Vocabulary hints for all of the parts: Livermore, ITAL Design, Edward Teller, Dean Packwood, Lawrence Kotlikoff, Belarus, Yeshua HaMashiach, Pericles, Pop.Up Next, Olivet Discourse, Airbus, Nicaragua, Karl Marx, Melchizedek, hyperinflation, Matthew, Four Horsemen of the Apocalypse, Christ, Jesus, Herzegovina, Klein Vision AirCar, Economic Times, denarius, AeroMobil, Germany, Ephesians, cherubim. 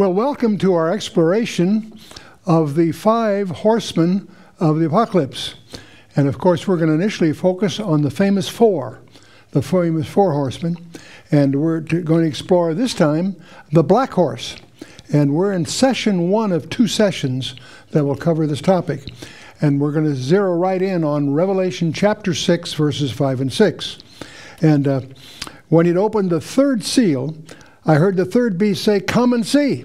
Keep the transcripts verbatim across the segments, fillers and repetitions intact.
Well, welcome to our exploration of the five horsemen of the apocalypse. And of course, we're going to initially focus on the famous four, the famous four horsemen. And we're going to explore this time the black horse. And we're in session one of two sessions that will cover this topic. And we're going to zero right in on Revelation chapter six, verses five and six. And uh, when it opened the third seal, I heard the third beast say, "Come and see."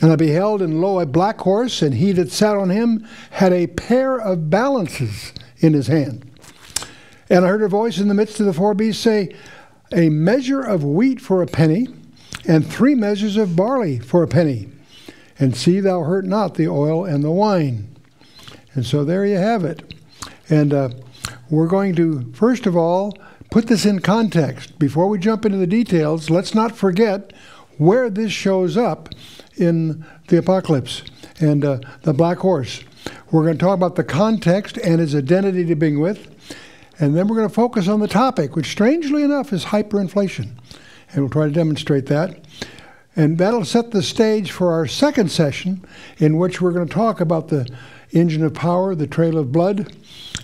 And I beheld, and lo, a black horse, and he that sat on him had a pair of balances in his hand. And I heard a voice in the midst of the four beasts say, "A measure of wheat for a penny, and three measures of barley for a penny. And see thou hurt not the oil and the wine." And so there you have it. And uh, we're going to, first of all, put this in context. Before we jump into the details, let's not forget where this shows up in the apocalypse and uh, the black horse. We're going to talk about the context and his identity to begin with, and then we're going to focus on the topic, which strangely enough is hyperinflation, and we'll try to demonstrate that. And that'll set the stage for our second session, in which we're going to talk about the engine of power, the trail of blood,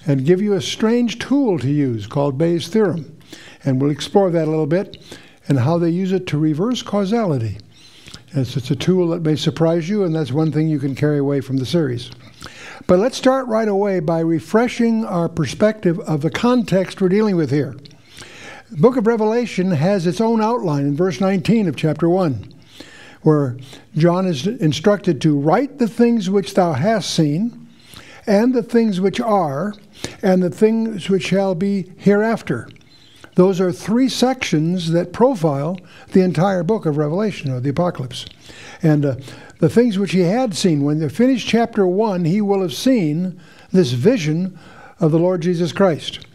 and give you a strange tool to use called Bayes' Theorem. And we'll explore that a little bit and how they use it to reverse causality. And so it's a tool that may surprise you, and that's one thing you can carry away from the series. But let's start right away by refreshing our perspective of the context we're dealing with here. The Book of Revelation has its own outline in verse nineteen of chapter one, where John is instructed to write the things which thou hast seen, and the things which are, and the things which shall be hereafter. Those are three sections that profile the entire book of Revelation, or the apocalypse. And uh, the things which he had seen, when they finished chapter one, he will have seen this vision of the Lord Jesus Christ.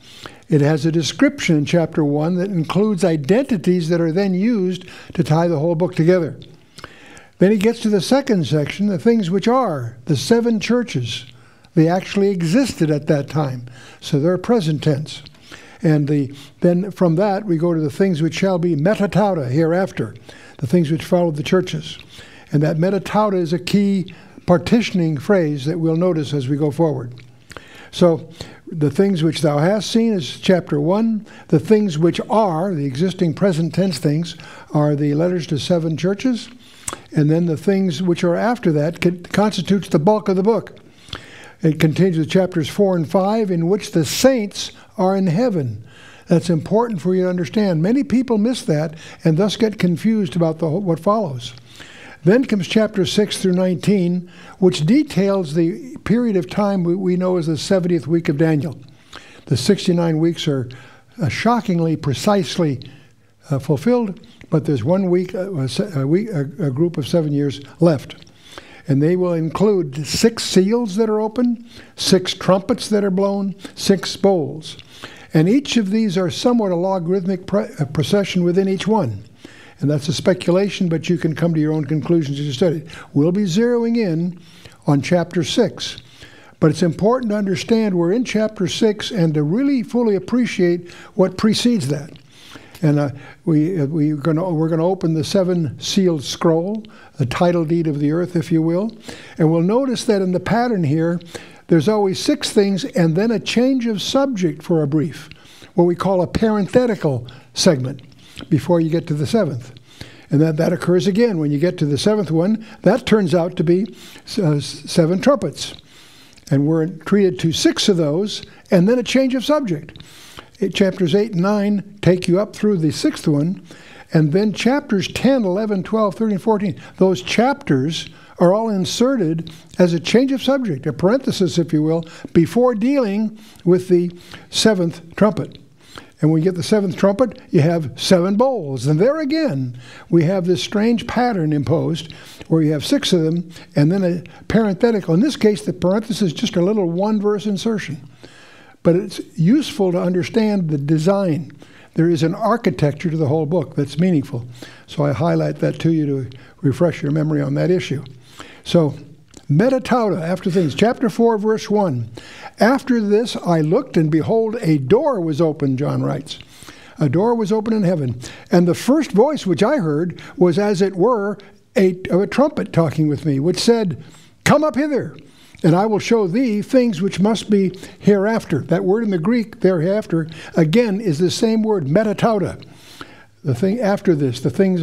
It has a description in chapter one that includes identities that are then used to tie the whole book together. Then he gets to the second section, the things which are, the seven churches. They actually existed at that time, so they're present tense. And the, then from that, we go to the things which shall be metatauta, hereafter, the things which follow the churches. And that metatauta is a key partitioning phrase that we'll notice as we go forward. So the things which thou hast seen is chapter one. The things which are, the existing present tense things, are the letters to seven churches. And then the things which are after that constitutes the bulk of the book. It continues with chapters four and five, in which the saints are in heaven. That's important for you to understand. Many people miss that and thus get confused about the, what follows. Then comes chapter six through nineteen, which details the period of time we, we know as the seventieth week of Daniel. The sixty-nine weeks are uh, shockingly precisely uh, fulfilled, but there's one week, uh, a, week a, a group of seven years left. And they will include six seals that are open, six trumpets that are blown, six bowls. And each of these are somewhat a logarithmic procession within each one. And that's a speculation, but you can come to your own conclusions as you study. We'll be zeroing in on chapter six. But it's important to understand we're in chapter six and to really fully appreciate what precedes that. And uh, we, uh, we're going to open the seven-sealed scroll, the title deed of the earth, if you will. And we'll notice that in the pattern here, there's always six things and then a change of subject for a brief, what we call a parenthetical segment, before you get to the seventh. And that, that occurs again. When you get to the seventh one, that turns out to be uh, seven trumpets. And we're treated to six of those and then a change of subject. Chapters eight and nine take you up through the sixth one, and then chapters ten, eleven, twelve, thirteen, fourteen, those chapters are all inserted as a change of subject, a parenthesis, if you will, before dealing with the seventh trumpet. And when you get the seventh trumpet, you have seven bowls. And there again, we have this strange pattern imposed where you have six of them and then a parenthetical. In this case, the parenthesis is just a little one-verse insertion. But it's useful to understand the design. There is an architecture to the whole book that's meaningful. So I highlight that to you to refresh your memory on that issue. So, meta tauta, after things. Chapter four, verse one. After this I looked, and behold, a door was opened, John writes. A door was opened in heaven. And the first voice which I heard was, as it were, a, a trumpet talking with me, which said, "Come up hither, and I will show thee things which must be hereafter." That word in the Greek, thereafter, again, is the same word, meta tauta. The thing after this, the things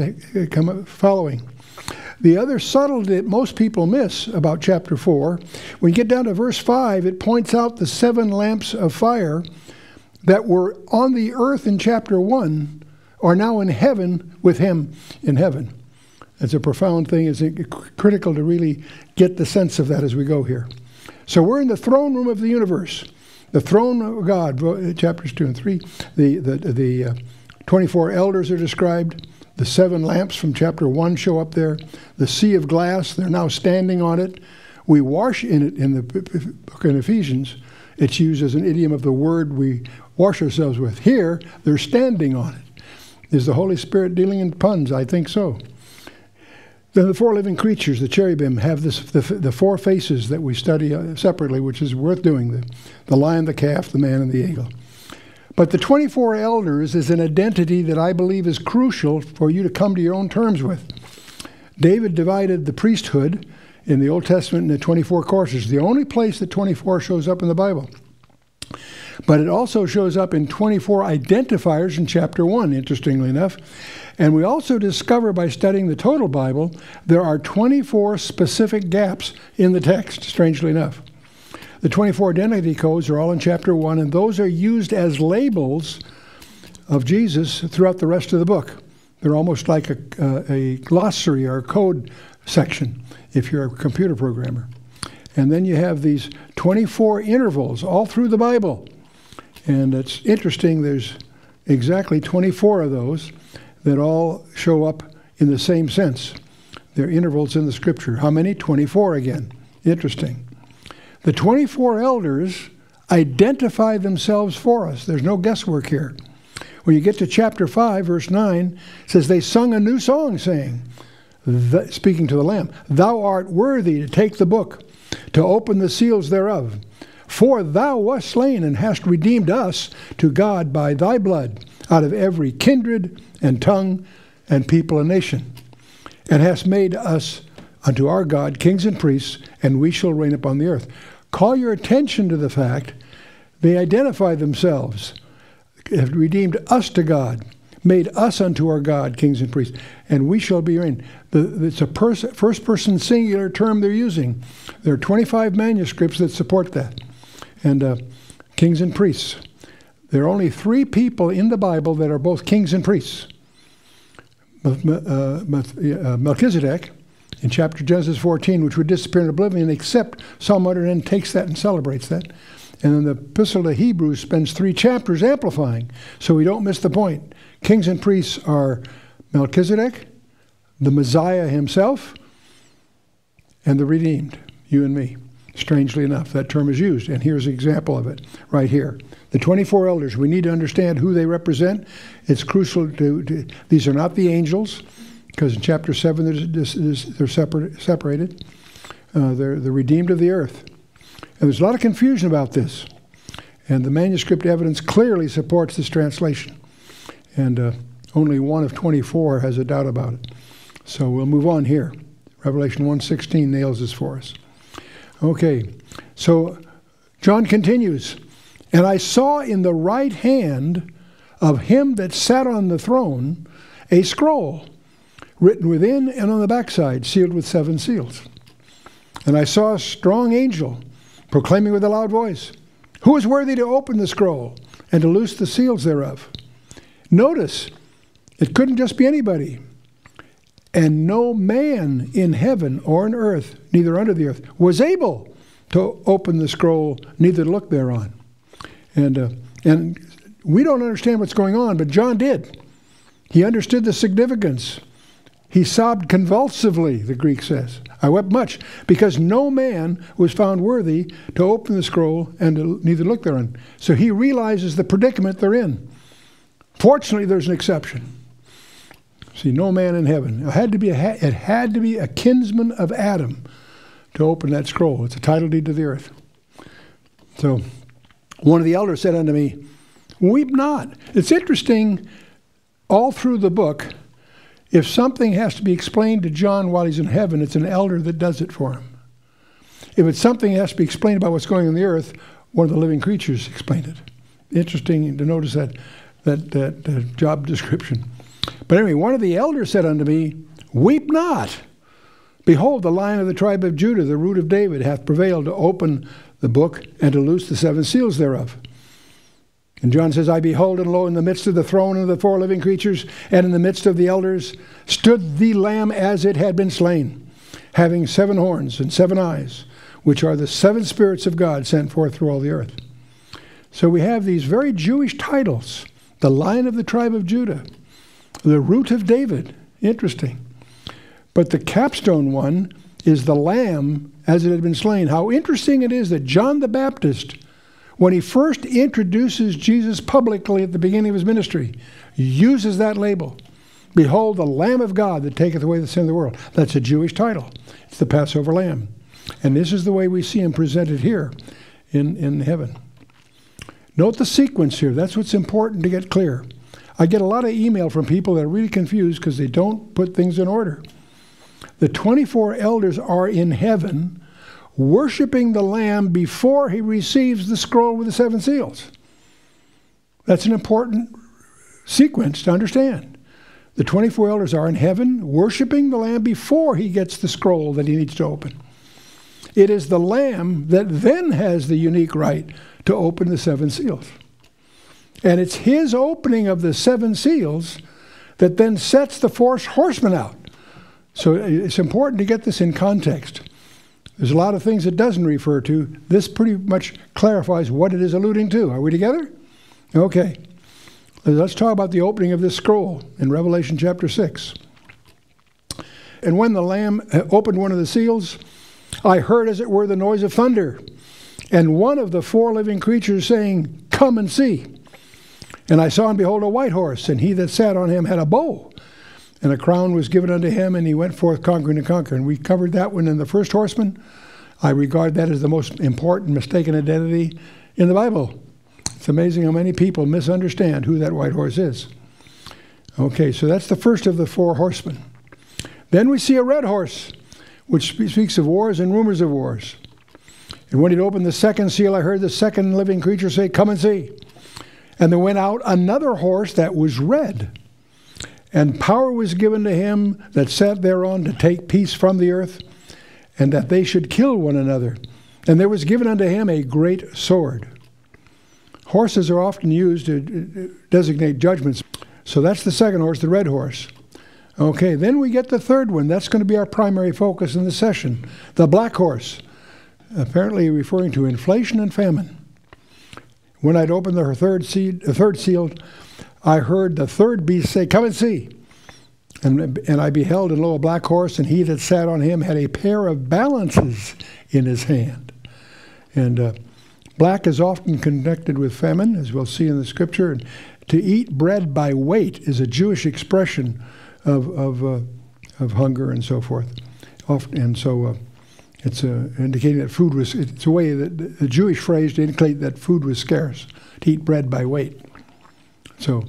come following. The other subtlety that most people miss about chapter four, when you get down to verse five, it points out the seven lamps of fire that were on the earth in chapter one are now in heaven with him in heaven. That's a profound thing. It's critical to really get the sense of that as we go here. So we're in the throne room of the universe, the throne of God, chapters two and three. The, the, the uh, twenty-four elders are described. The seven lamps from chapter one show up there. The sea of glass, they're now standing on it. We wash in it in the book in Ephesians. It's used as an idiom of the word we wash ourselves with. Here, they're standing on it. Is the Holy Spirit dealing in puns? I think so. Then the four living creatures, the cherubim, have this, the, the four faces that we study separately, which is worth doing. The, the lion, the calf, the man, and the eagle. But the twenty-four elders is an identity that I believe is crucial for you to come to your own terms with. David divided the priesthood in the Old Testament into twenty-four courses. The only place that twenty-four shows up in the Bible. But it also shows up in twenty-four identifiers in chapter one, interestingly enough. And we also discover by studying the total Bible, there are twenty-four specific gaps in the text, strangely enough. The twenty-four identity codes are all in chapter one, and those are used as labels of Jesus throughout the rest of the book. They're almost like a, uh, a glossary or a code section if you're a computer programmer. And then you have these twenty-four intervals all through the Bible. And it's interesting, there's exactly twenty-four of those that all show up in the same sense. They're intervals in the Scripture. How many? twenty-four again. Interesting. The twenty-four elders identify themselves for us. There's no guesswork here. When you get to chapter five, verse nine, it says, they sung a new song, saying, speaking to the Lamb, "Thou art worthy to take the book, to open the seals thereof. For thou wast slain, and hast redeemed us to God by thy blood, out of every kindred, and tongue, and people, and nation. And hast made us unto our God kings and priests, and we shall reign upon the earth." Call your attention to the fact they identify themselves, have redeemed us to God, made us unto our God kings and priests, and we shall be reigned. The, it's a pers first person singular term they're using. There are twenty-five manuscripts that support that. And uh, kings and priests. There are only three people in the Bible that are both kings and priests. Melchizedek, in chapter Genesis fourteen, which would disappear in oblivion, except Psalm one hundred ten takes that and celebrates that. And then the epistle to Hebrews spends three chapters amplifying, so we don't miss the point. Kings and priests are Melchizedek, the Messiah himself, and the redeemed, you and me. Strangely enough, that term is used, and here's an example of it right here. The twenty-four elders, we need to understand who they represent. It's crucial to, to these are not the angels, because in chapter seven, there's, this, this, they're separ separated. Uh, they're the redeemed of the earth. And there's a lot of confusion about this. And the manuscript evidence clearly supports this translation. And uh, only one of twenty-four has a doubt about it. So we'll move on here. Revelation one sixteen nails this for us. Okay, so John continues. And I saw in the right hand of him that sat on the throne a scroll, written within and on the backside, sealed with seven seals. And I saw a strong angel proclaiming with a loud voice, "Who is worthy to open the scroll and to loose the seals thereof?" Notice, it couldn't just be anybody. And no man in heaven or in earth, neither under the earth, was able to open the scroll, neither to look thereon. And, uh, and We don't understand what's going on, but John did. He understood the significance. He sobbed convulsively, the Greek says. I wept much, because no man was found worthy to open the scroll and to neither look thereon. So he realizes the predicament they're in. Fortunately, there's an exception. See, no man in heaven. It had to be a, it had to be a kinsman of Adam to open that scroll. It's a title deed to the earth. So one of the elders said unto me, weep not. It's interesting, all through the book, if something has to be explained to John while he's in heaven, it's an elder that does it for him. If it's something that has to be explained about what's going on in the earth, one of the living creatures explained it. Interesting to notice that, that, that uh, job description. But anyway, one of the elders said unto me, weep not. Behold, the Lion of the tribe of Judah, the root of David, hath prevailed to open the book and to loose the seven seals thereof. And John says, I behold, and lo, in the midst of the throne and of the four living creatures, and in the midst of the elders, stood the Lamb as it had been slain, having seven horns and seven eyes, which are the seven spirits of God sent forth through all the earth. So we have these very Jewish titles, the Lion of the tribe of Judah, the root of David. Interesting. But the capstone one is the Lamb as it had been slain. How interesting it is that John the Baptist, when he first introduces Jesus publicly at the beginning of his ministry, uses that label. Behold, the Lamb of God that taketh away the sin of the world. That's a Jewish title. It's the Passover Lamb. And this is the way we see him presented here in, in heaven. Note the sequence here. That's what's important to get clear. I get a lot of email from people that are really confused because they don't put things in order. The twenty-four elders are in heaven worshiping the Lamb before he receives the scroll with the seven seals. That's an important sequence to understand. The twenty-four elders are in heaven worshiping the Lamb before he gets the scroll that he needs to open. It is the Lamb that then has the unique right to open the seven seals. And it's his opening of the seven seals that then sets the four horsemen out. So it's important to get this in context. There's a lot of things it doesn't refer to. This pretty much clarifies what it is alluding to. Are we together? Okay. Let's talk about the opening of this scroll in Revelation chapter six. And when the Lamb opened one of the seals, I heard as it were the noise of thunder, and one of the four living creatures saying, come and see. And I saw and behold a white horse, and he that sat on him had a bow. And a crown was given unto him, and he went forth conquering to conquer. And we covered that one in the first horseman. I regard that as the most important mistaken identity in the Bible. It's amazing how many people misunderstand who that white horse is. Okay, so that's the first of the four horsemen. Then we see a red horse, which speaks of wars and rumors of wars. And when it opened the second seal, I heard the second living creature say, come and see. And there went out another horse that was red. And power was given to him that sat thereon to take peace from the earth, and that they should kill one another. And there was given unto him a great sword. Horses are often used to designate judgments. So that's the second horse, the red horse. Okay, then we get the third one. That's going to be our primary focus in this session. The black horse, apparently referring to inflation and famine. When I'd opened the third seal, the third seal, I heard the third beast say, come and see. And, and I beheld, and lo, a black horse, and he that sat on him had a pair of balances in his hand. And uh, black is often connected with famine, as we'll see in the scripture. And to eat bread by weight is a Jewish expression of, of, uh, of hunger and so forth. Often, and so uh, it's uh, indicating that food was, it's a way that the Jewish phrase to indicate that food was scarce, to eat bread by weight. So,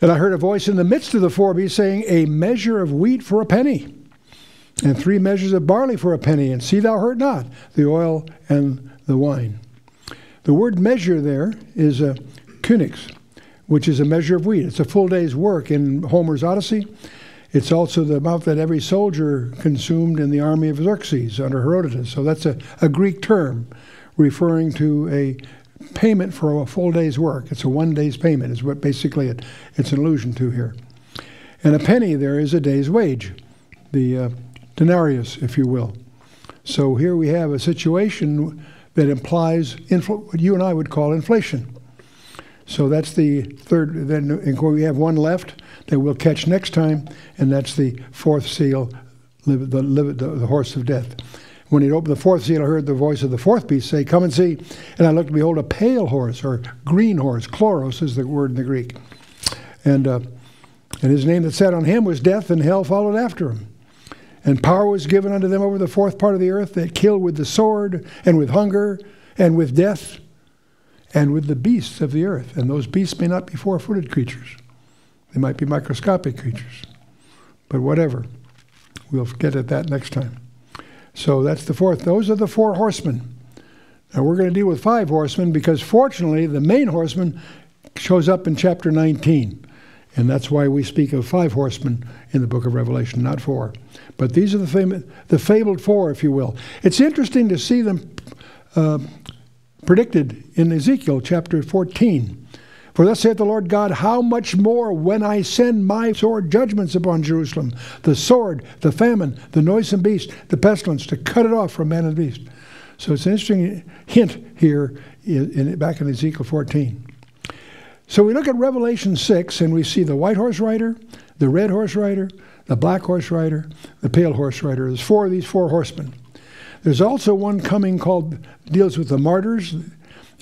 and I heard a voice in the midst of the four beasts saying, a measure of wheat for a penny, and three measures of barley for a penny, and see thou hurt not the oil and the wine. The word measure there is a kunix, which is a measure of wheat. It's a full day's work in Homer's Odyssey. It's also the amount that every soldier consumed in the army of Xerxes under Herodotus. So that's a, a Greek term referring to a payment for a full day's work. It's a one day's payment is what basically it, it's an allusion to here. And a penny there is a day's wage, the uh, denarius, if you will. So here we have a situation that implies what you and I would call inflation. So that's the third. Then we have one left that we'll catch next time, and that's the fourth seal, the, the, the horse of death. When he opened the fourth seal, I heard the voice of the fourth beast say, "Come and see." And I looked, and behold, a pale horse, or green horse. Chloros is the word in the Greek. And, uh, and his name that sat on him was Death, and hell followed after him. And power was given unto them over the fourth part of the earth, that kill with the sword, and with hunger, and with death, and with the beasts of the earth. And those beasts may not be four-footed creatures. They might be microscopic creatures. But whatever. We'll get at that next time. So that's the fourth. Those are the four horsemen. Now we're going to deal with five horsemen, because fortunately the main horseman shows up in chapter nineteen. And that's why we speak of five horsemen in the book of Revelation, not four. But these are the, fam the fabled four, if you will. It's interesting to see them uh, predicted in Ezekiel chapter fourteen. "For thus saith the Lord God, how much more when I send my sword judgments upon Jerusalem, the sword, the famine, the noisome beast, the pestilence, to cut it off from man and beast." So it's an interesting hint here in, in, back in Ezekiel fourteen. So we look at Revelation six, and we see the white horse rider, the red horse rider, the black horse rider, the pale horse rider. There's four of these four horsemen. There's also one coming called, deals with the martyrs,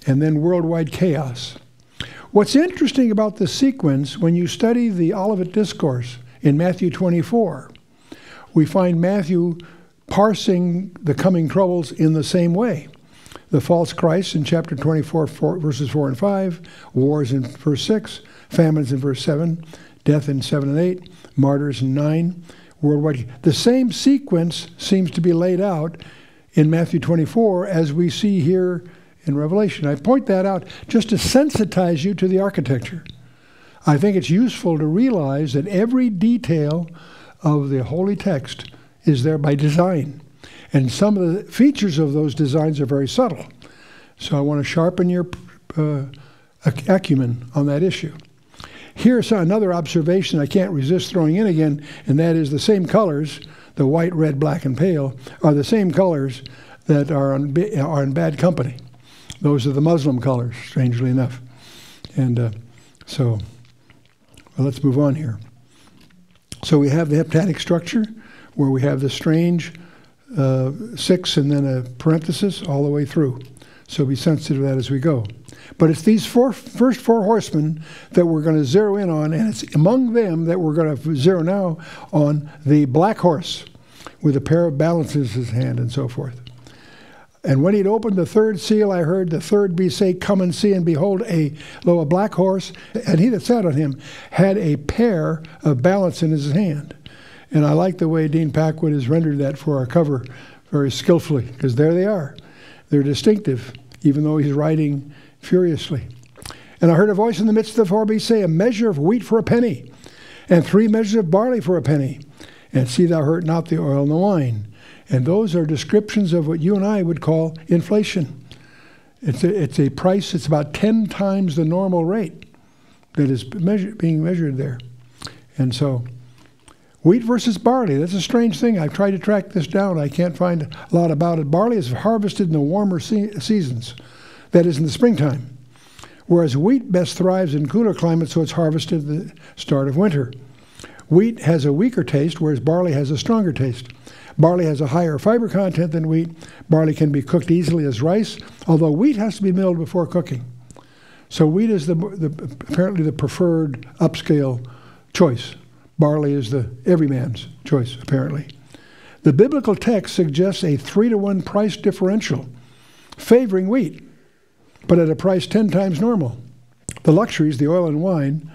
and then worldwide chaos. What's interesting about this sequence, when you study the Olivet Discourse in Matthew twenty-four, we find Matthew parsing the coming troubles in the same way. The false Christ in chapter twenty-four, four, verses four and five, wars in verse six, famines in verse seven, death in seven and eight, martyrs in nine, worldwide. The same sequence seems to be laid out in Matthew twenty-four as we see here in Revelation. I point that out just to sensitize you to the architecture. I think it's useful to realize that every detail of the holy text is there by design. And some of the features of those designs are very subtle. So I want to sharpen your uh, acumen on that issue. Here's another observation I can't resist throwing in again, and that is the same colors, the white, red, black, and pale, are the same colors that are, on, are in Bad Company. Those are the Muslim colors, strangely enough. And uh, so well, let's move on here. So we have the heptadic structure, where we have the strange Uh, six and then a parenthesis all the way through. So be sensitive to that as we go. But it's these four, first four horsemen that we're going to zero in on, and it's among them that we're going to zero now on the black horse with a pair of balances in his hand and so forth. "And when he'd opened the third seal, I heard the third beast say, Come and see, and behold, a, lo, a black horse, and he that sat on him had a pair of balances in his hand." And I like the way Dean Packwood has rendered that for our cover very skillfully, because there they are. They're distinctive, even though he's riding furiously. "And I heard a voice in the midst of the four beasts say, A measure of wheat for a penny, and three measures of barley for a penny. And see thou hurt not the oil and the wine." And those are descriptions of what you and I would call inflation. It's a, it's a price that's about ten times the normal rate that is measure, being measured there. And so wheat versus barley, that's a strange thing. I've tried to track this down. I can't find a lot about it. Barley is harvested in the warmer se seasons, that is in the springtime, whereas wheat best thrives in cooler climates, so it's harvested at the start of winter. Wheat has a weaker taste, whereas barley has a stronger taste. Barley has a higher fiber content than wheat. Barley can be cooked easily as rice, although wheat has to be milled before cooking. So wheat is the, the, apparently the preferred upscale choice. Barley is the everyman's choice, apparently. The biblical text suggests a three to one price differential, favoring wheat, but at a price ten times normal. The luxuries, the oil and wine,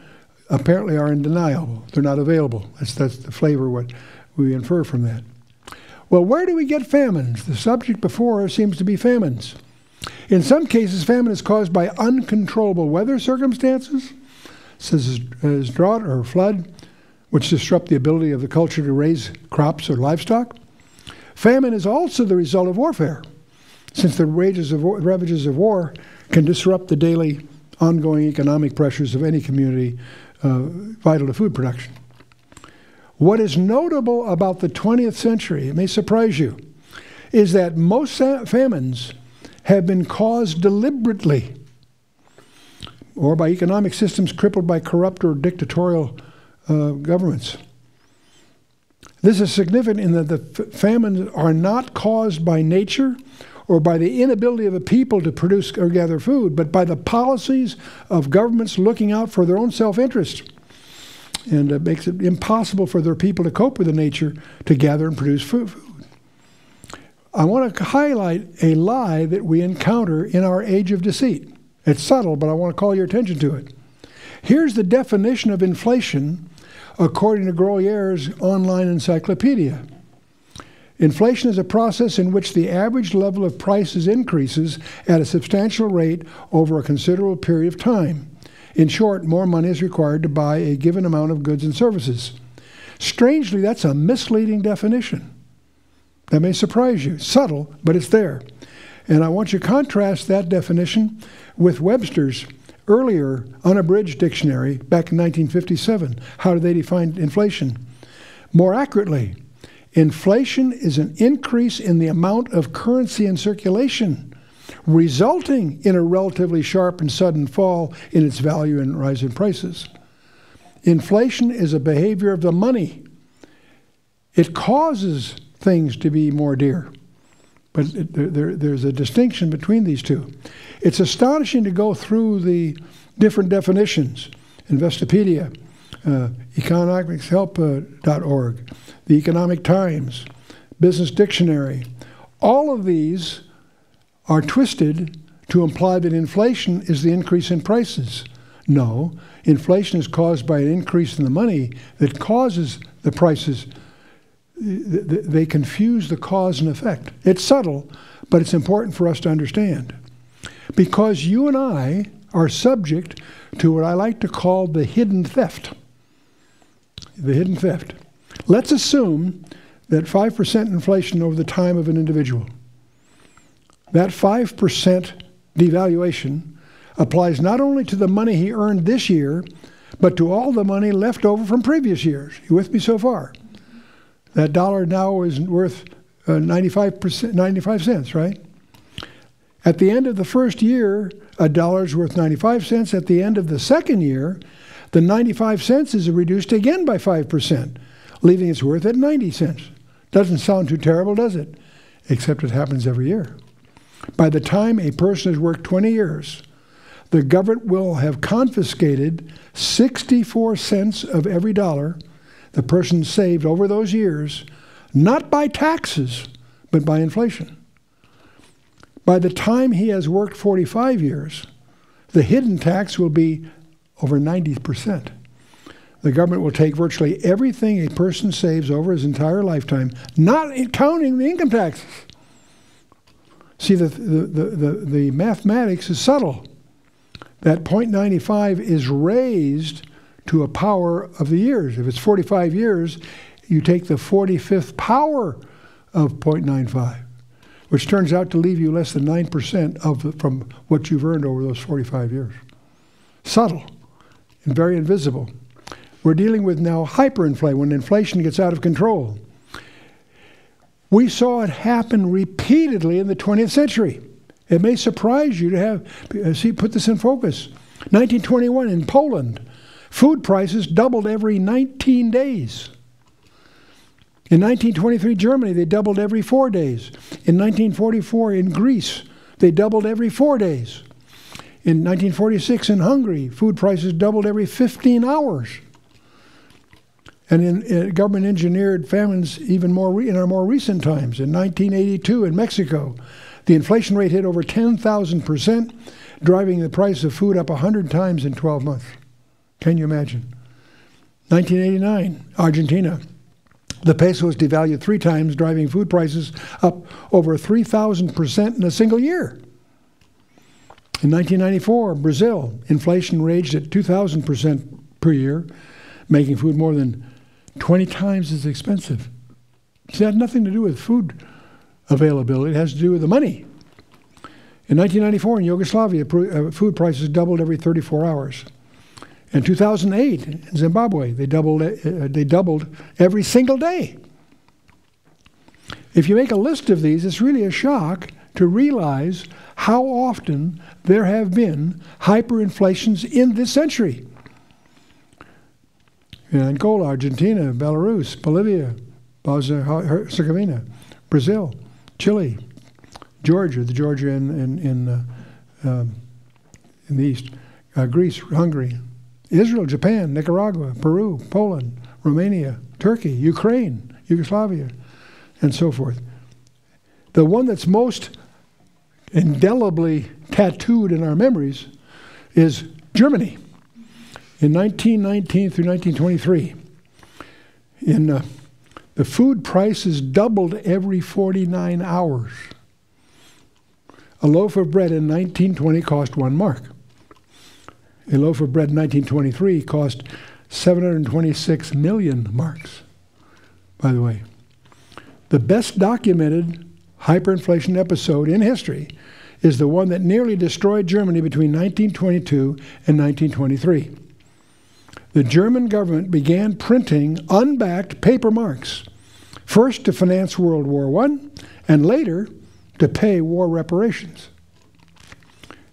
apparently are in denial. They're not available. That's, that's the flavor, what we infer from that. Well, where do we get famines? The subject before seems to be famines. In some cases, famine is caused by uncontrollable weather circumstances, such as drought or flood, which disrupt the ability of the culture to raise crops or livestock. Famine is also the result of warfare, since the ravages of war, ravages of war can disrupt the daily ongoing economic pressures of any community uh, vital to food production. What is notable about the twentieth century, it may surprise you, is that most famines have been caused deliberately or by economic systems crippled by corrupt or dictatorial uh, governments. This is significant in that the famines are not caused by nature or by the inability of a people to produce or gather food, but by the policies of governments looking out for their own self-interest. And it makes it impossible for their people to cope with the nature to gather and produce food. I want to highlight a lie that we encounter in our age of deceit. It's subtle, but I want to call your attention to it. Here's the definition of inflation according to Grosier's online encyclopedia. Inflation is a process in which the average level of prices increases at a substantial rate over a considerable period of time. In short, more money is required to buy a given amount of goods and services. Strangely, that's a misleading definition. That may surprise you. Subtle, but it's there. And I want you to contrast that definition with Webster's earlier unabridged dictionary back in nineteen fifty-seven. How do they define inflation? More accurately, inflation is an increase in the amount of currency in circulation, resulting in a relatively sharp and sudden fall in its value and rise in prices. Inflation is a behavior of the money. It causes things to be more dear. But it, there, there, there's a distinction between these two. It's astonishing to go through the different definitions. Investopedia, uh, economics help dot org, the Economic Times, Business Dictionary. All of these are twisted to imply that inflation is the increase in prices. No, inflation is caused by an increase in the money that causes the prices. They confuse the cause and effect. It's subtle, but it's important for us to understand. Because you and I are subject to what I like to call the hidden theft. The hidden theft. Let's assume that five percent inflation over the time of an individual. That five percent devaluation applies not only to the money he earned this year, but to all the money left over from previous years. You with me so far? That dollar now is worth uh, ninety-five cents, right? At the end of the first year, a dollar is worth ninety-five cents. At the end of the second year, the ninety-five cents is reduced again by five percent, leaving its worth at ninety cents. Doesn't sound too terrible, does it? Except it happens every year. By the time a person has worked twenty years, the government will have confiscated sixty-four cents of every dollar the person saved over those years, not by taxes, but by inflation. By the time he has worked forty-five years, the hidden tax will be over ninety percent. The government will take virtually everything a person saves over his entire lifetime, not counting the income taxes. See, the, the, the, the, the mathematics is subtle. That zero point nine five is raised to a power of the years. If it's forty-five years, you take the forty-fifth power of zero point nine five, which turns out to leave you less than nine percent of the, from what you've earned over those forty-five years. Subtle and very invisible. We're dealing with now hyperinflation, when inflation gets out of control. We saw it happen repeatedly in the twentieth century. It may surprise you to have, see, put this in focus. nineteen twenty-one in Poland, food prices doubled every nineteen days. In nineteen twenty-three, Germany, they doubled every four days. In nineteen forty-four, in Greece, they doubled every four days. In nineteen forty-six, in Hungary, food prices doubled every fifteen hours. And in uh, government-engineered famines even more re in our more recent times. In nineteen eighty-two in Mexico, the inflation rate hit over ten thousand percent, driving the price of food up one hundred times in twelve months. Can you imagine? nineteen eighty-nine, Argentina. The peso was devalued three times, driving food prices up over three thousand percent in a single year. In nineteen ninety-four, Brazil, inflation raged at two thousand percent per year, making food more than twenty times as expensive. It had nothing to do with food availability. It has to do with the money. In nineteen ninety-four, in Yugoslavia, food prices doubled every thirty-four hours. In two thousand eight, in Zimbabwe, they doubled, uh, they doubled every single day. If you make a list of these, it's really a shock to realize how often there have been hyperinflations in this century. In Angola, Argentina, Belarus, Bolivia, Bosnia Herzegovina, Brazil, Chile, Georgia, the Georgia in, in, in, uh, um, in the east, uh, Greece, Hungary, Israel, Japan, Nicaragua, Peru, Poland, Romania, Turkey, Ukraine, Yugoslavia, and so forth. The one that's most indelibly tattooed in our memories is Germany in nineteen nineteen through nineteen twenty-three. In uh, the food prices doubled every forty-nine hours. A loaf of bread in nineteen twenty cost one mark. A loaf of bread in nineteen twenty-three cost seven hundred twenty-six million marks, by the way. The best documented hyperinflation episode in history is the one that nearly destroyed Germany between nineteen twenty-two and nineteen twenty-three. The German government began printing unbacked paper marks, first to finance World War One and later to pay war reparations.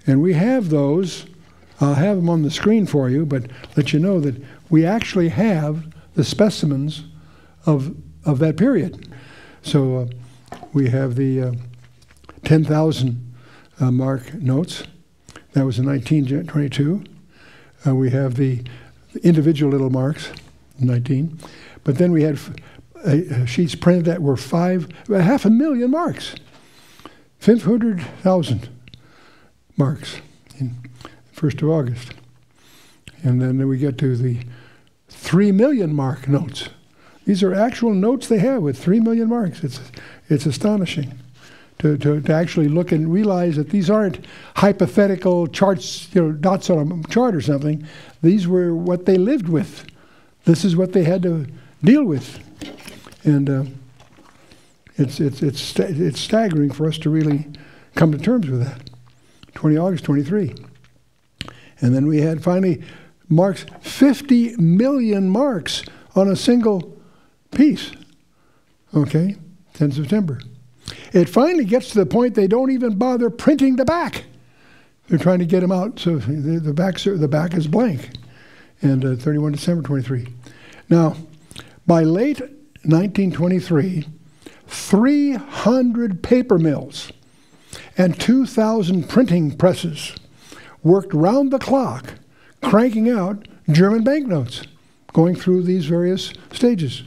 And we have those. I'll have them on the screen for you, but let you know that we actually have the specimens of, of that period. So uh, we have the uh, ten thousand uh, mark notes. That was in nineteen twenty-two. Uh, we have the individual little marks, nineteen. But then we had f uh, sheets printed that were five, half a million marks, five hundred thousand marks. In, first of August. And then we get to the three million mark notes. These are actual notes they have with three million marks. It's, it's astonishing to, to, to actually look and realize that these aren't hypothetical charts, you know, dots on a chart or something. These were what they lived with. This is what they had to deal with. And uh, it's, it's, it's, sta it's staggering for us to really come to terms with that. twentieth of August, twenty-three. And then we had finally marks, fifty million marks on a single piece. Okay, tenth of September. It finally gets to the point they don't even bother printing the back. They're trying to get them out, so the, the, back's, the back is blank. And uh, thirty-first of December, twenty-three. Now, by late nineteen twenty-three, three hundred paper mills and two thousand printing presses worked round the clock, cranking out German banknotes, going through these various stages.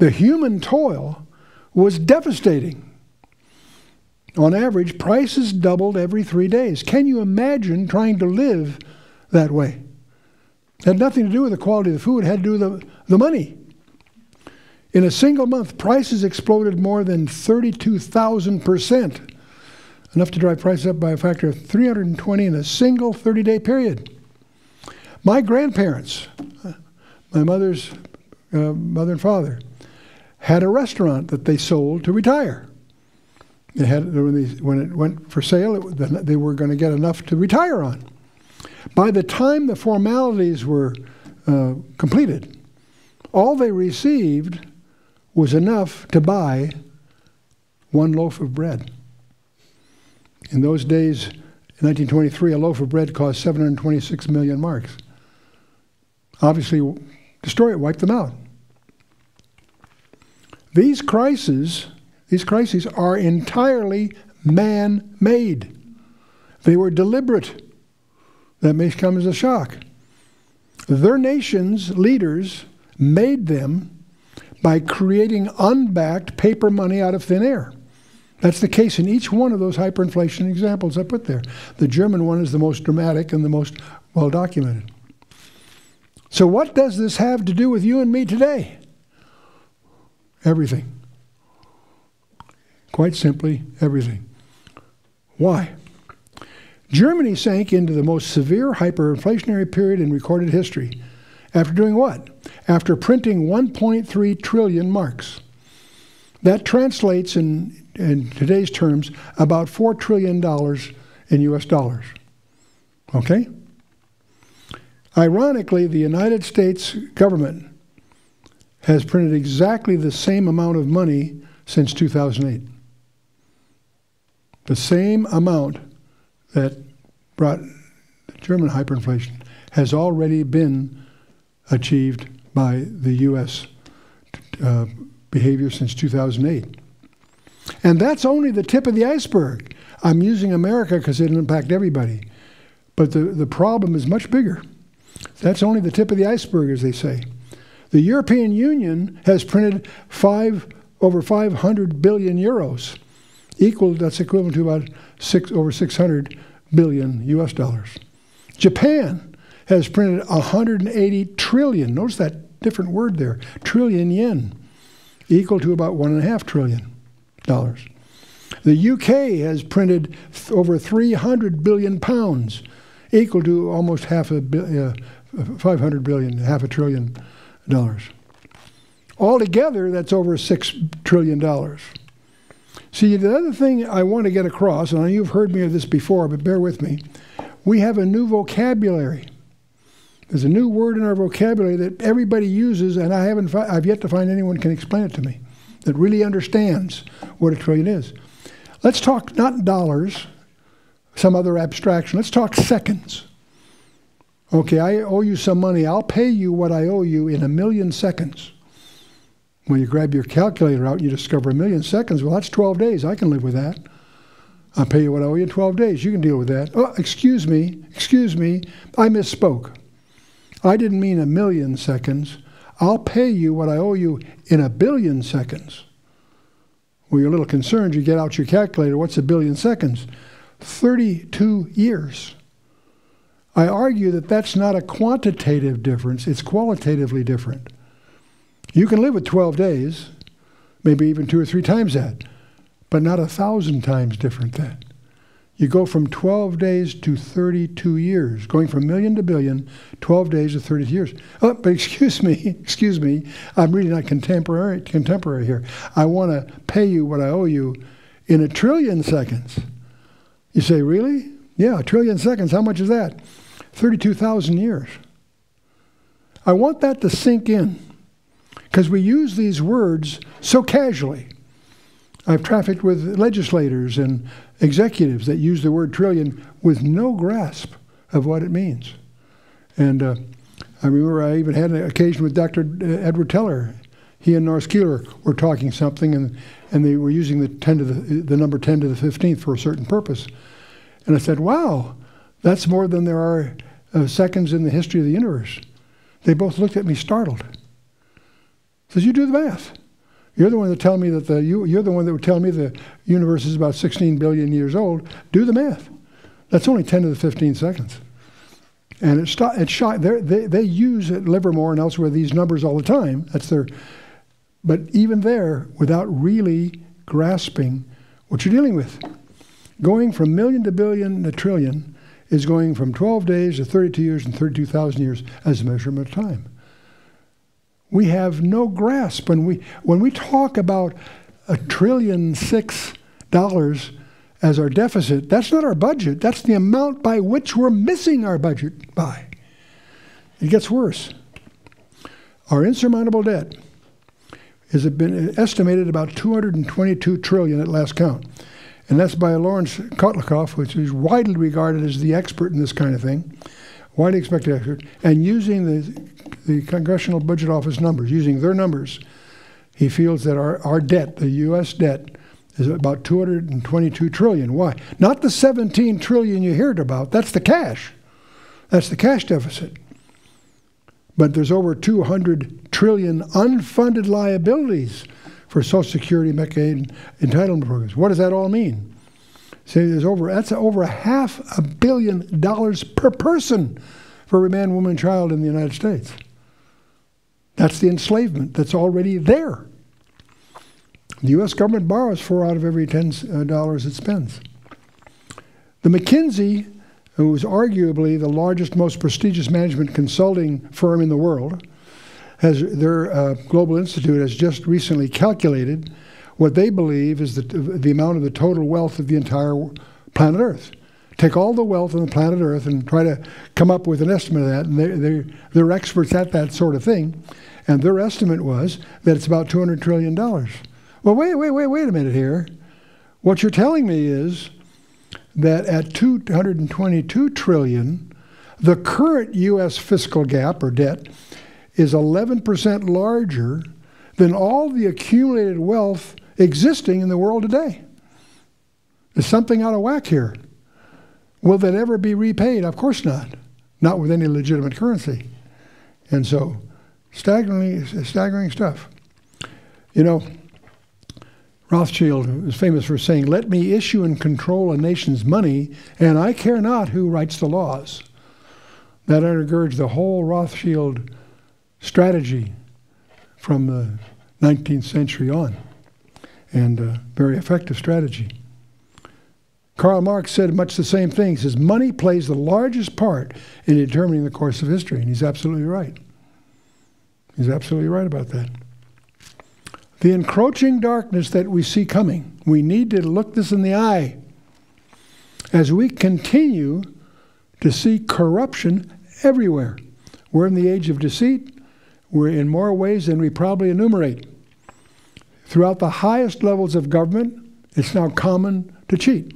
The human toil was devastating. On average, prices doubled every three days. Can you imagine trying to live that way? It had nothing to do with the quality of the food, it had to do with the, the money. In a single month, prices exploded more than thirty-two thousand percent. Enough to drive prices up by a factor of three hundred twenty in a single thirty-day period. My grandparents, my mother's uh, mother and father, had a restaurant that they sold to retire. They had, when, they, when it went for sale, it, they were going to get enough to retire on. By the time the formalities were uh, completed, all they received was enough to buy one loaf of bread. In those days, in nineteen twenty-three, a loaf of bread cost seven hundred twenty-six million marks. Obviously, destroy it, wipe them out. These crises, these crises are entirely man-made. They were deliberate. That may come as a shock. Their nation's leaders made them by creating unbacked paper money out of thin air. That's the case in each one of those hyperinflation examples I put there. The German one is the most dramatic and the most well-documented. So what does this have to do with you and me today? Everything. Quite simply, everything. Why? Germany sank into the most severe hyperinflationary period in recorded history. After doing what? After printing one point three trillion marks. That translates, in, in today's terms, about four trillion dollars in U S dollars. Okay? Ironically, the United States government has printed exactly the same amount of money since two thousand eight. The same amount that brought the German hyperinflation has already been achieved by the U S uh, behavior since two thousand eight. And that's only the tip of the iceberg. I'm using America because it'll impact everybody. But the, the problem is much bigger. That's only the tip of the iceberg, as they say. The European Union has printed five, over five hundred billion euros. Equal, that's equivalent to about six, over six hundred billion U S dollars. Japan has printed one hundred eighty trillion. Notice that different word there. Trillion yen, equal to about one and a half trillion dollars. The U K has printed th over three hundred billion pounds, equal to almost half a uh, five hundred billion, half a trillion dollars. Altogether, that's over six trillion dollars. See, the other thing I want to get across, and I know you've heard me of this before, but bear with me, we have a new vocabulary. There's a new word in our vocabulary that everybody uses, and I haven't, I've yet to find anyone can explain it to me that really understands what a trillion is. Let's talk not dollars, some other abstraction. Let's talk seconds. Okay, I owe you some money. I'll pay you what I owe you in a million seconds. When you grab your calculator out and you discover a million seconds, well, that's twelve days. I can live with that. I'll pay you what I owe you in twelve days. You can deal with that. Oh, excuse me, excuse me, I misspoke. I didn't mean a million seconds. I'll pay you what I owe you in a billion seconds. Well, you're a little concerned. You get out your calculator. What's a billion seconds? thirty-two years. I argue that that's not a quantitative difference. It's qualitatively different. You can live with twelve days, maybe even two or three times that, but not a thousand times different that. You go from twelve days to thirty-two years, going from million to billion, twelve days to thirty-two years. Oh, but excuse me, excuse me, I'm really not contemporary, contemporary here. I want to pay you what I owe you in a trillion seconds. You say, really? Yeah, a trillion seconds, how much is that? thirty-two thousand years. I want that to sink in, because we use these words so casually. I've trafficked with legislators and executives that use the word trillion with no grasp of what it means. And uh, I remember I even had an occasion with Doctor Edward Teller. He and Norris Keeler were talking something, and, and they were using the, ten to the, the number ten to the fifteenth for a certain purpose. And I said, wow, that's more than there are uh, seconds in the history of the universe. They both looked at me startled. Says, you do the math. You're the one that tell me that the you, you're the one that would tell me the universe is about sixteen billion years old. Do the math. That's only ten to the fifteen seconds. And it's it shot. They they use at Livermore and elsewhere these numbers all the time. That's their. But even there, without really grasping what you're dealing with, going from million to billion to trillion is going from twelve days to thirty-two years and thirty-two thousand years as a measurement of time. We have no grasp. When we, when we talk about a trillion six dollars as our deficit, that's not our budget. That's the amount by which we're missing our budget by. It gets worse. Our insurmountable debt has been estimated about two hundred twenty-two trillion at last count. And that's by Lawrence Kotlikoff, which is widely regarded as the expert in this kind of thing. Widely expected expert, and using the, the Congressional Budget Office numbers, using their numbers, he feels that our, our debt, the U S debt, is about two hundred twenty-two trillion. Why? Not the seventeen trillion you heard about. That's the cash. That's the cash deficit. But there's over two hundred trillion unfunded liabilities for Social Security, Medicaid, and entitlement programs. What does that all mean? See, there's over, that's over a half a billion dollars per person for every man, woman, and child in the United States. That's the enslavement that's already there. The U S government borrows four out of every ten dollars it spends. The McKinsey, who is arguably the largest, most prestigious management consulting firm in the world, has their uh, Global Institute has just recently calculated what they believe is the, the amount of the total wealth of the entire planet Earth. Take all the wealth on the planet Earth and try to come up with an estimate of that, and they, they, they're experts at that sort of thing, and their estimate was that it's about two hundred trillion dollars. Well, wait, wait, wait, wait a minute here. What you're telling me is that at two hundred twenty-two trillion dollars, the current U S fiscal gap or debt is eleven percent larger than all the accumulated wealth existing in the world today. There's something out of whack here. Will that ever be repaid? Of course not. Not with any legitimate currency. And so, staggering, staggering stuff. You know, Rothschild is famous for saying, "Let me issue and control a nation's money, and I care not who writes the laws." That undergirds the whole Rothschild strategy from the nineteenth century on, and a very effective strategy. Karl Marx said much the same thing. He says, money plays the largest part in determining the course of history, and he's absolutely right. He's absolutely right about that. The encroaching darkness that we see coming, we need to look this in the eye. As we continue to see corruption everywhere, we're in the age of deceit. We're in more ways than we probably enumerate. Throughout the highest levels of government, it's now common to cheat.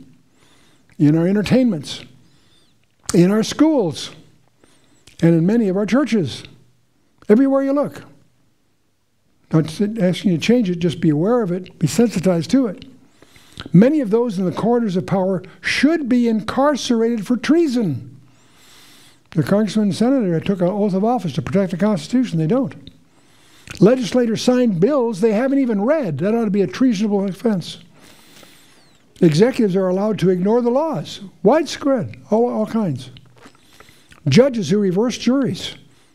In our entertainments, in our schools, and in many of our churches. Everywhere you look. Not asking you to change it, just be aware of it, be sensitized to it. Many of those in the corridors of power should be incarcerated for treason. The congressman and senator took an oath of office to protect the Constitution. They don't. Legislators signed bills they haven't even read. That ought to be a treasonable offense. Executives are allowed to ignore the laws. Widespread, all, all kinds. Judges who reverse juries,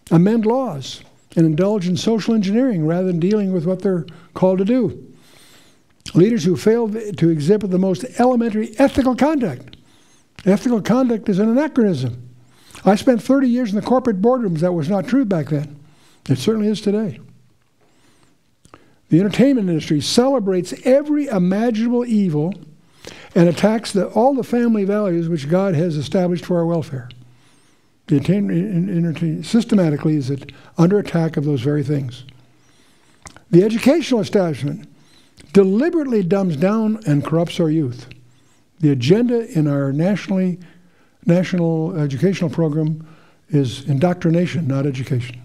amend laws, and indulge in social engineering rather than dealing with what they're called to do. Leaders who fail to exhibit the most elementary ethical conduct. Ethical conduct is an anachronism. I spent thirty years in the corporate boardrooms. That was not true back then. It certainly is today. The entertainment industry celebrates every imaginable evil and attacks the, all the family values which God has established for our welfare. The entertainment industry systematically is under attack of those very things. The educational establishment deliberately dumbs down and corrupts our youth. The agenda in our nationally National educational program is indoctrination, not education.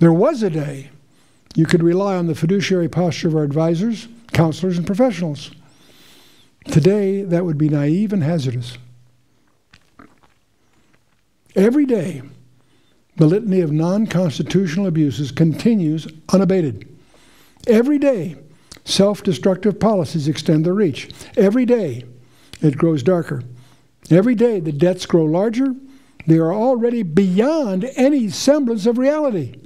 There was a day you could rely on the fiduciary posture of our advisors, counselors, and professionals. Today, that would be naive and hazardous. Every day, the litany of non-constitutional abuses continues unabated. Every day, self-destructive policies extend their reach. Every day, it grows darker. Every day the debts grow larger. They are already beyond any semblance of reality.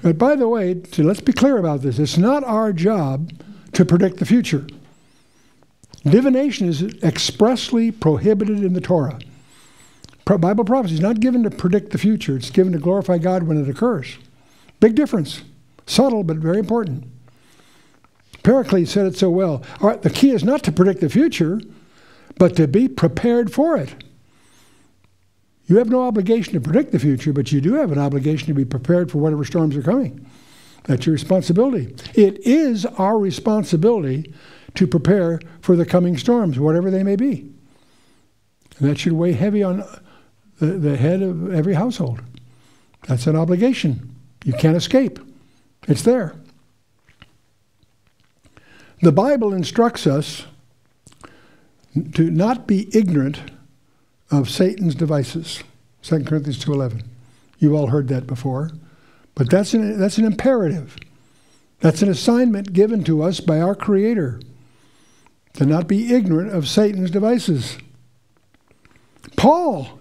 But by the way, so let's be clear about this. It's not our job to predict the future. Divination is expressly prohibited in the Torah. Pro- Bible prophecy is not given to predict the future. It's given to glorify God when it occurs. Big difference. Subtle, but very important. Pericles said it so well. All right, the key is not to predict the future, but to be prepared for it. You have no obligation to predict the future, but you do have an obligation to be prepared for whatever storms are coming. That's your responsibility. It is our responsibility to prepare for the coming storms, whatever they may be. And that should weigh heavy on the, the head of every household. That's an obligation. You can't escape. It's there. The Bible instructs us to not be ignorant of Satan's devices. Second Corinthians two eleven. You've all heard that before. But that's an, that's an imperative. That's an assignment given to us by our Creator, to not be ignorant of Satan's devices. Paul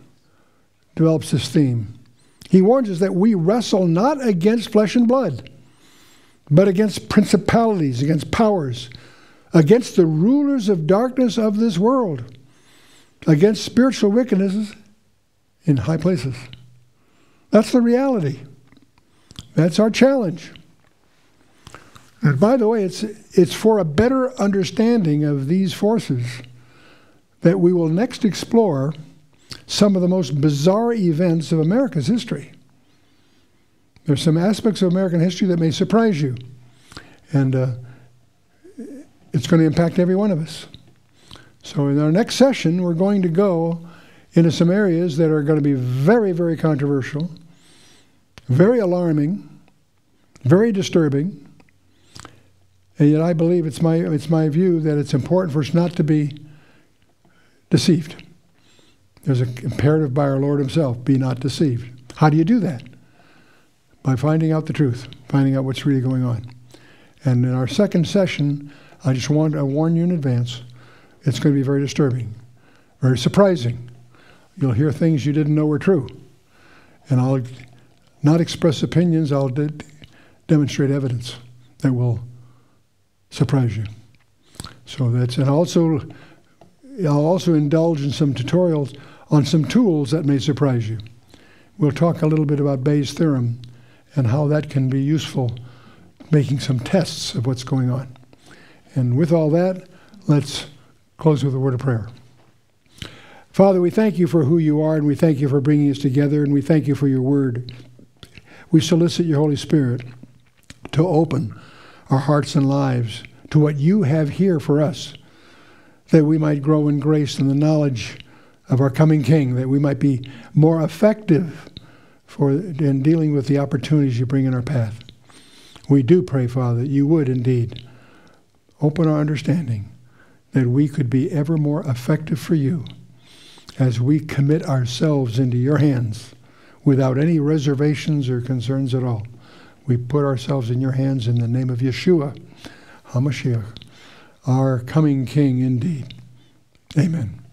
develops this theme. He warns us that we wrestle not against flesh and blood, but against principalities, against powers, against the rulers of darkness of this world, against spiritual wickednesses in high places. That's the reality. That's our challenge. And by the way, it's, it's for a better understanding of these forces that we will next explore some of the most bizarre events of America's history. There's some aspects of American history that may surprise you. And uh, it's going to impact every one of us. So in our next session, we're going to go into some areas that are going to be very, very controversial, very alarming, very disturbing. And yet I believe it's my, it's my view that it's important for us not to be deceived. There's an imperative by our Lord himself, be not deceived. How do you do that? By finding out the truth, finding out what's really going on. And in our second session, I just want to warn you in advance, it's going to be very disturbing, very surprising. You'll hear things you didn't know were true. And I'll not express opinions, I'll de- demonstrate evidence that will surprise you. So that's, and also, I'll also indulge in some tutorials on some tools that may surprise you. We'll talk a little bit about Bayes' Theorem and how that can be useful, making some tests of what's going on. And with all that, let's close with a word of prayer. Father, we thank you for who you are, and we thank you for bringing us together, and we thank you for your word. We solicit your Holy Spirit to open our hearts and lives to what you have here for us, that we might grow in grace and the knowledge of our coming King, that we might be more effective for in dealing with the opportunities you bring in our path. We do pray, Father, that you would indeed open our understanding, that we could be ever more effective for you as we commit ourselves into your hands without any reservations or concerns at all. We put ourselves in your hands in the name of Yeshua HaMashiach, our coming King indeed. Amen.